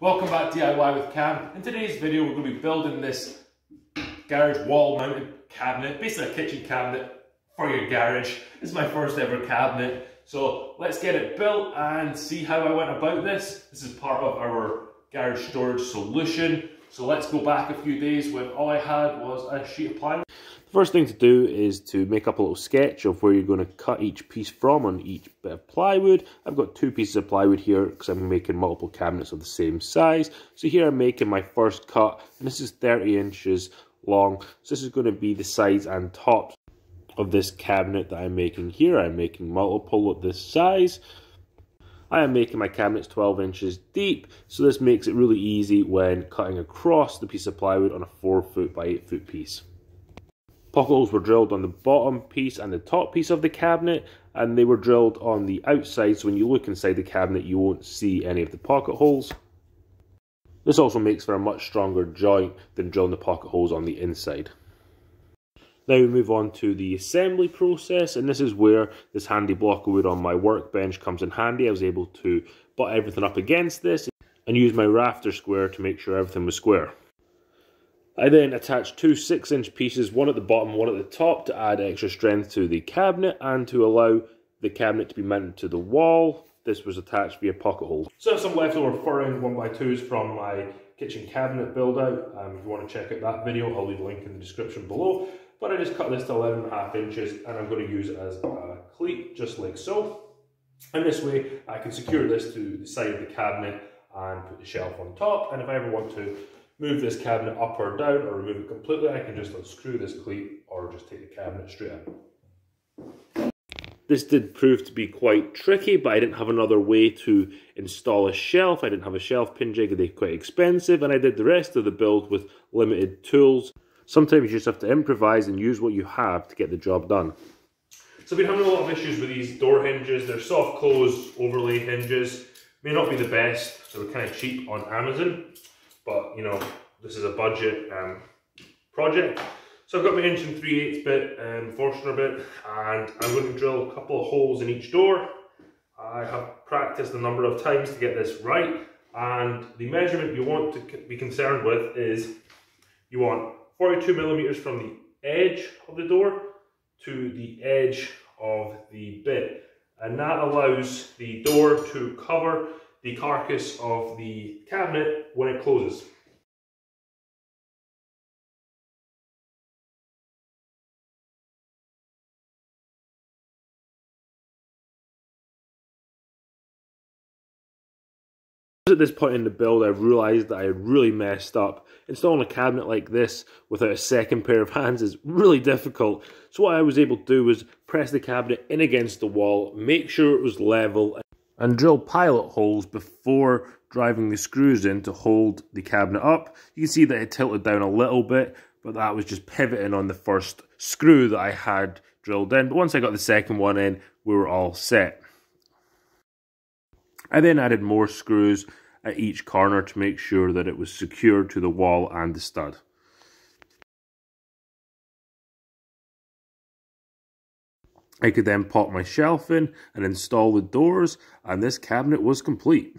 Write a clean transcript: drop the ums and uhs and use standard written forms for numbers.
Welcome back to DIY with Cam. In today's video we're going to be building this garage wall mounted cabinet, basically a kitchen cabinet for your garage. This is my first ever cabinet, so let's get it built and see how I went about this. This is part of our garage storage solution, so let's go back a few days when all I had was a sheet of plywood. The first thing to do is to make up a little sketch of where you're going to cut each piece from on each bit of plywood. I've got two pieces of plywood here because I'm making multiple cabinets of the same size. So here I'm making my first cut, and this is 30 inches long. So this is going to be the sides and tops of this cabinet that I'm making here. I'm making multiple of this size. I am making my cabinets 12 inches deep, so this makes it really easy when cutting across the piece of plywood on a 4-foot by 8-foot piece. Pockholes were drilled on the bottom piece and the top piece of the cabinet, and they were drilled on the outside, so when you look inside the cabinet you won't see any of the pocket holes. This also makes for a much stronger joint than drilling the pocket holes on the inside. Now we move on to the assembly process, and this is where this handy block of wood on my workbench comes in handy. I was able to butt everything up against this and use my rafter square to make sure everything was square. I then attached two 6-inch pieces, one at the bottom, one at the top, to add extra strength to the cabinet and to allow the cabinet to be mounted to the wall. This was attached via pocket holes. So I have some leftover furring 1x2s from my kitchen cabinet build out. If you want to check out that video, I'll leave a link in the description below. But I just cut this to 11.5 inches and I'm going to use it as a cleat, just like so. And this way I can secure this to the side of the cabinet and put the shelf on top, and if I ever want to move this cabinet up or down or remove it completely, I can just unscrew this cleat or just take the cabinet straight out. This did prove to be quite tricky, but I didn't have another way to install a shelf. I didn't have a shelf pin jig, they're quite expensive, and I did the rest of the build with limited tools. Sometimes you just have to improvise and use what you have to get the job done. So I've been having a lot of issues with these door hinges. They're soft close overlay hinges. May not be the best, so they're kind of cheap on Amazon. But you know, this is a budget project. So I've got my inch and 3/8 bit and Forstner bit, and I'm going to drill a couple of holes in each door. I have practiced a number of times to get this right, and the measurement you want to be concerned with is you want 42mm from the edge of the door to the edge of the bit, and that allows the door to cover the carcass of the cabinet when it closes. At this point in the build, I realised that I had really messed up. Installing a cabinet like this without a second pair of hands is really difficult. So what I was able to do was press the cabinet in against the wall, make sure it was level, and drill pilot holes before driving the screws in to hold the cabinet up. You can see that it tilted down a little bit, but that was just pivoting on the first screw that I had drilled in. But once I got the second one in, we were all set. I then added more screws at each corner to make sure that it was secure to the wall and the stud. I could then pop my shelf in and install the doors, and this cabinet was complete.